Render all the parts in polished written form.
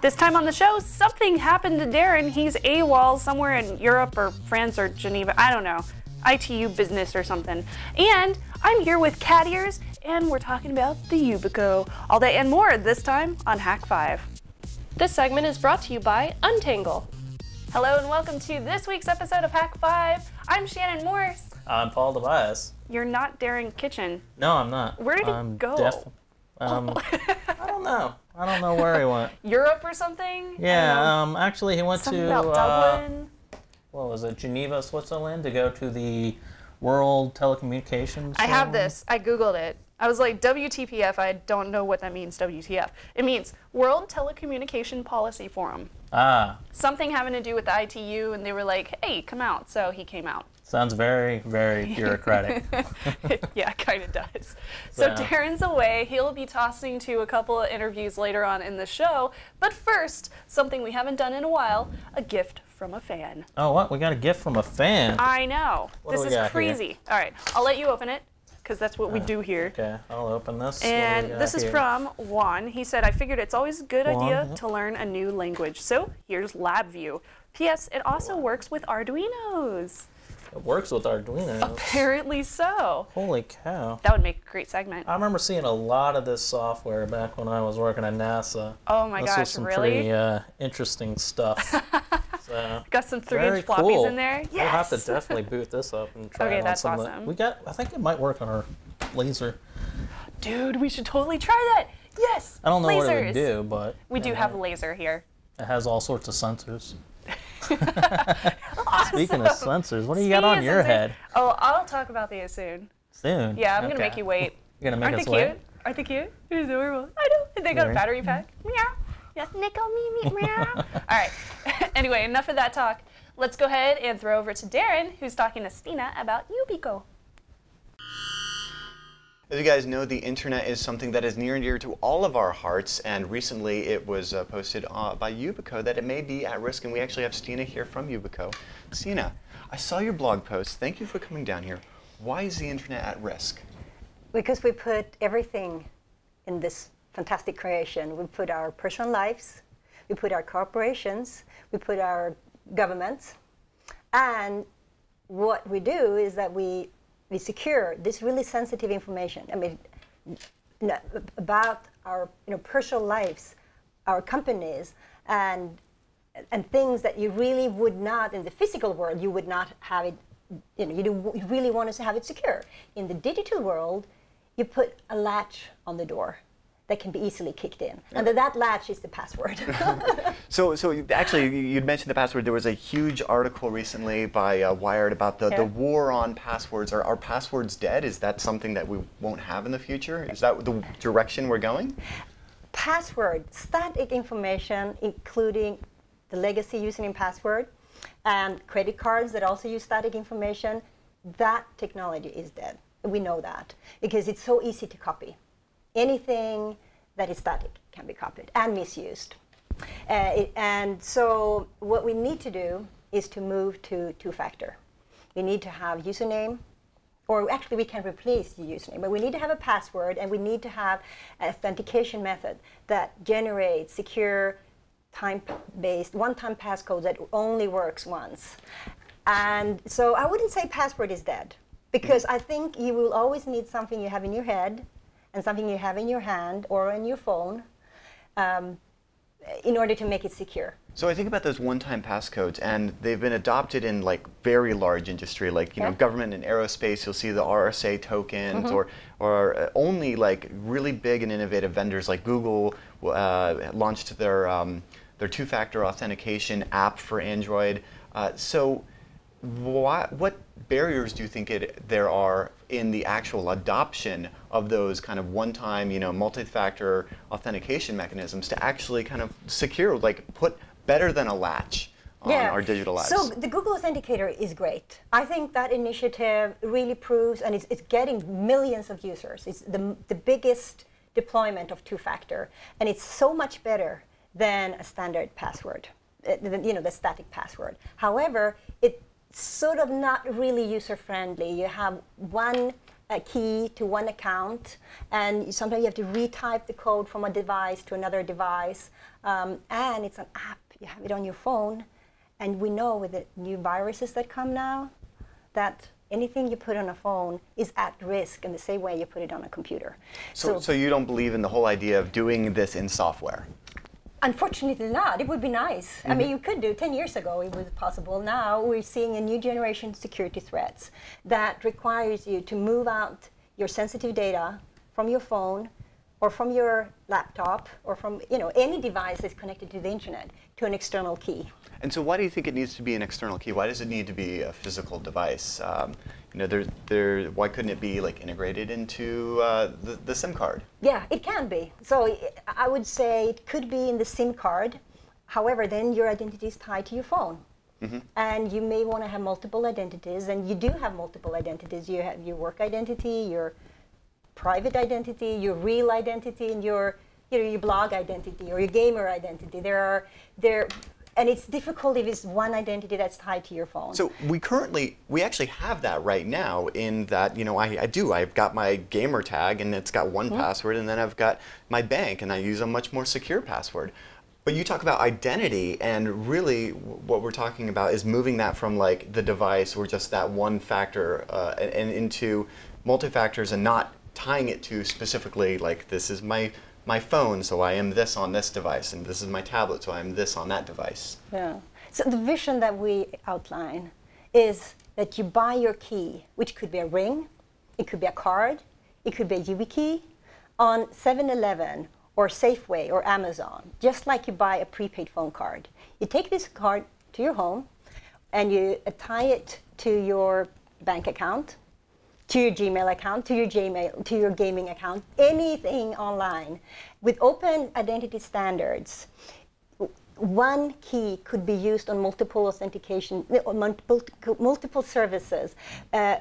This time on the show, something happened to Darren. He's AWOL somewhere in Europe or France or Geneva, I don't know, ITU business or something. And I'm here with Cat Ears, and we're talking about the Yubico. All that and more this time on Hak5. This segment is brought to you by Untangle. Hello and welcome to this week's episode of Hak5. I'm Shannon Morse. I'm Paul DeBias. You're not Darren Kitchen. No, I'm not. Where did he go? I don't know. I don't know where he went. Europe or something? Yeah, actually he went to Dublin. What was it? Geneva, Switzerland, to go to the World Telecommunications. I have this. I Googled it. I was like, WTPF, I don't know what that means, WTF. It means World Telecommunication Policy Forum. Ah. Something having to do with the ITU, and they were like, hey, come out. So he came out. Sounds very, very bureaucratic. Yeah, it kind of does. So Darren's away. He'll be tossing to a couple of interviews later on in the show. But first, something we haven't done in a while, a gift from a fan. Oh, what? We got a gift from a fan? I know. This is crazy. Here? All right, I'll let you open it, because that's what we do here. Okay, I'll open this. And this is from Juan. He said, I figured it's always a good idea to learn a new language. So here's LabVIEW. P.S. It also works with Arduinos. It works with Arduinos? Apparently so. Holy cow. That would make a great segment. I remember seeing a lot of this software back when I was working at NASA. Oh my gosh, really? This was some pretty interesting stuff. Got some 3-inch floppies in there. Yes. We'll have to definitely boot this up and try it on some. Okay, that's awesome. I think it might work on our laser. Dude, we should totally try that. Yes. I don't know what it would do, but we do have a laser here. It has all sorts of sensors. Awesome. Speaking of sensors, what do you got on your head? Oh, I'll talk about these soon. Soon? Yeah, I'm gonna make you wait. You're gonna make us wait? Aren't they cute? It's adorable. I know. They got a battery pack. Meow. Yes, nickel, me, me, meow. All right. Anyway, enough of that talk. Let's go ahead and throw over to Darren, who's talking to Stina about Yubico. As you guys know, the internet is something that is near and dear to all of our hearts, and recently it was posted by Yubico that it may be at risk, and we actually have Stina here from Yubico. Stina, I saw your blog post. Thank you for coming down here. Why is the internet at risk? Because we put everything in this fantastic creation. We put our personal lives, we put our corporations, we put our governments, and what we do is that we secure this really sensitive information. I mean, about our personal lives, our companies, and things that you really would not in the physical world. You would not have it. You really want us to have it secure. In the digital world, you put a latch on the door that can be easily kicked in, and that latch is the password. So actually, you'd mentioned the password. There was a huge article recently by Wired about the war on passwords. Are passwords dead? Is that something that we won't have in the future? Is that the direction we're going? Password, static information, including the legacy username password, and credit cards that also use static information, that technology is dead. We know that, because it's so easy to copy. Anything that is static can be copied and misused. And so what we need to do is to move to two-factor. We need to have username, or actually we can replace the username, but we need to have a password, and we need to have an authentication method that generates secure time-based, one-time passcode that only works once. And so I wouldn't say password is dead, because I think you will always need something you have in your head and something you have in your hand or on your phone in order to make it secure. So I think about those one-time passcodes, and they've been adopted in like very large industry, like you know, government and aerospace. You'll see the RSA tokens, or only like really big and innovative vendors like Google launched their two-factor authentication app for Android. So what barriers do you think there are in the actual adoption of those kind of one-time, multi-factor authentication mechanisms to actually kind of secure, like put better than a latch on our digital lives? So the Google Authenticator is great. I think that initiative really proves, and it's getting millions of users. It's the biggest deployment of two-factor, and it's so much better than a standard password. the static password. However, it's sort of not really user-friendly. You have one key to one account, and sometimes you have to retype the code from a device to another device. And it's an app. You have it on your phone. And we know with the new viruses that come now that anything you put on a phone is at risk in the same way you put it on a computer. So you don't believe in the whole idea of doing this in software? Unfortunately not. It would be nice. Mm-hmm. I mean, you could do. 10 years ago it was possible. Now we're seeing a new generation of security threats that requires you to move out your sensitive data from your phone or from your laptop or from any device that's connected to the internet to an external key. And so why do you think it needs to be an external key? Why does it need to be a physical device? Why couldn't it be like integrated into the SIM card? Yeah, it can be. So I would say it could be in the SIM card. However, then your identity is tied to your phone. Mm-hmm. And you may want to have multiple identities. And you do have multiple identities. You have your work identity, your private identity, your real identity, and your blog identity or your gamer identity. And it's difficult if it's one identity that's tied to your phone. So we actually have that right now in that, I've got my gamer tag and it's got one password, and then I've got my bank and I use a much more secure password. But you talk about identity, and really what we're talking about is moving that from like the device or just that one factor and into multi-factors and not tying it to specifically like this is my phone, so I am this on this device, and this is my tablet, so I am this on that device. Yeah. So the vision that we outline is that you buy your key, which could be a ring, it could be a card, it could be a YubiKey, on 7-Eleven or Safeway or Amazon, just like you buy a prepaid phone card. You take this card to your home, and you tie it to your bank account, to your Gmail account, to your gaming account, anything online. With open identity standards, one key could be used on multiple authentication, multiple services,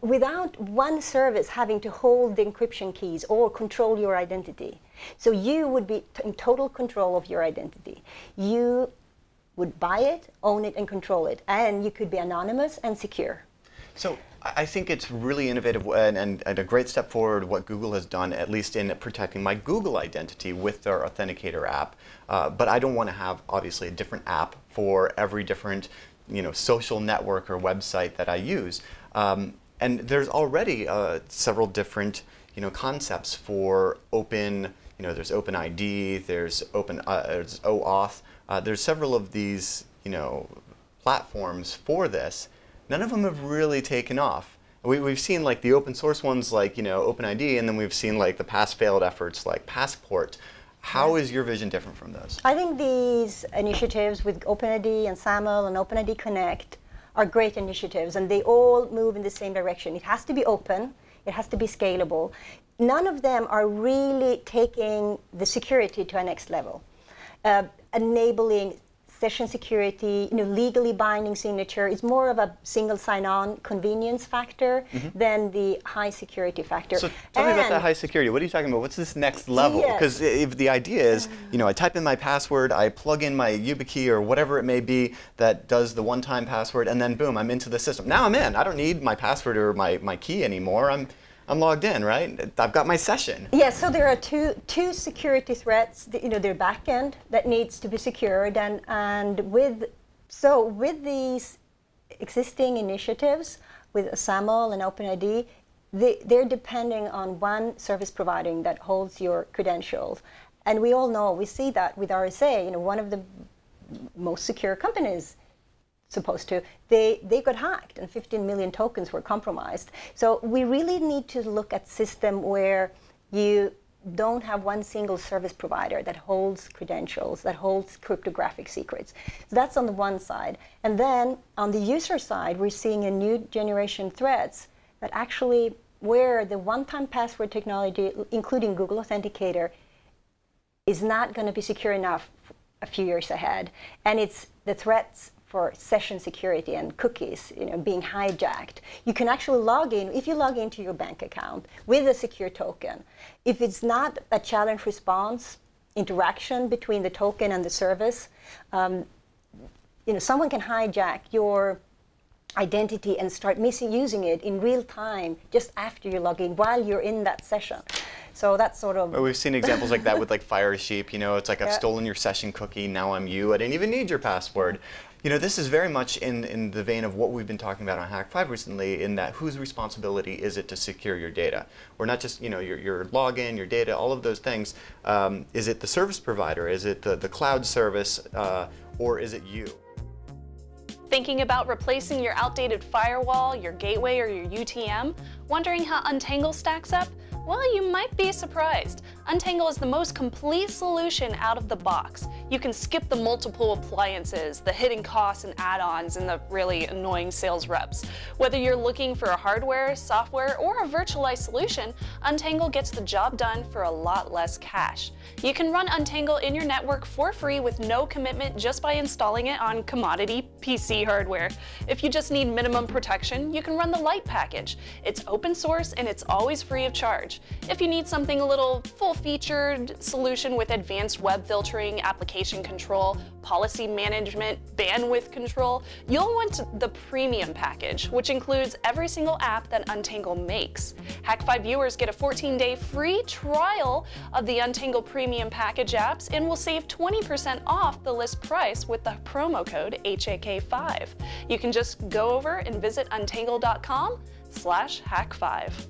without one service having to hold the encryption keys or control your identity. So you would be in total control of your identity. You would buy it, own it, and control it. And you could be anonymous and secure. So I think it's really innovative and a great step forward what Google has done, at least in protecting my Google identity with their Authenticator app. But I don't want to have, obviously, a different app for every different social network or website that I use. And there's already several different concepts for open, there's OpenID, there's OAuth. There's several of these platforms for this. None of them have really taken off. We've seen like the open source ones like OpenID, and then we've seen like the past failed efforts like Passport. How is your vision different from those? I think these initiatives with OpenID and SAML and OpenID Connect are great initiatives, and they all move in the same direction. It has to be open. It has to be scalable. None of them are really taking the security to a next level, enabling session security, legally binding signature. It's more of a single sign-on convenience factor than the high security factor. So tell me about that high security. What are you talking about? What's this next level? Because if the idea is, I type in my password, I plug in my YubiKey or whatever it may be that does the one-time password, and then boom, I'm into the system. Now I'm in. I don't need my password or my key anymore. I'm logged in, right? I've got my session. Yes, so there are two security threats. Their backend that needs to be secured, and with these existing initiatives, with SAML and OpenID, they're depending on one service provider that holds your credentials, and we all know we see that with RSA. One of the most secure companies. They got hacked, and 15 million tokens were compromised. So we really need to look at system where you don't have one single service provider that holds credentials, that holds cryptographic secrets. So that's on the one side. And then on the user side, we're seeing a new generation threats that actually where the one-time password technology, including Google Authenticator, is not going to be secure enough a few years ahead. And it's the threats for session security and cookies, being hijacked. You can actually log in, if you log into your bank account with a secure token, if it's not a challenge response interaction between the token and the service, you know, someone can hijack your identity and start misusing it in real time just after you log in, while you're in that session. So that's sort of... Well, we've seen examples like that with like Fire Sheep. You know, it's like, I've stolen your session cookie, now I'm you, I didn't even need your password. You know, this is very much in the vein of what we've been talking about on Hak5 recently, in that whose responsibility is it to secure your data? Or not just, you know, your login, your data, all of those things. Is it the service provider? Is it the cloud service? Or is it you? Thinking about replacing your outdated firewall, your gateway, or your UTM? Wondering how Untangle stacks up? Well, you might be surprised. Untangle is the most complete solution out of the box. You can skip the multiple appliances, the hidden costs and add-ons, and the really annoying sales reps. Whether you're looking for a hardware, software, or a virtualized solution, Untangle gets the job done for a lot less cash. You can run Untangle in your network for free with no commitment just by installing it on commodity PC hardware. If you just need minimum protection, you can run the Lite package. It's open source and it's always free of charge. If you need something a little full-featured solution with advanced web filtering, application control, policy management, bandwidth control, you'll want the premium package, which includes every single app that Untangle makes. Hak5 viewers get a 14-day free trial of the Untangle premium package apps and will save 20% off the list price with the promo code HAK5. You can just go over and visit untangle.com/Hak5.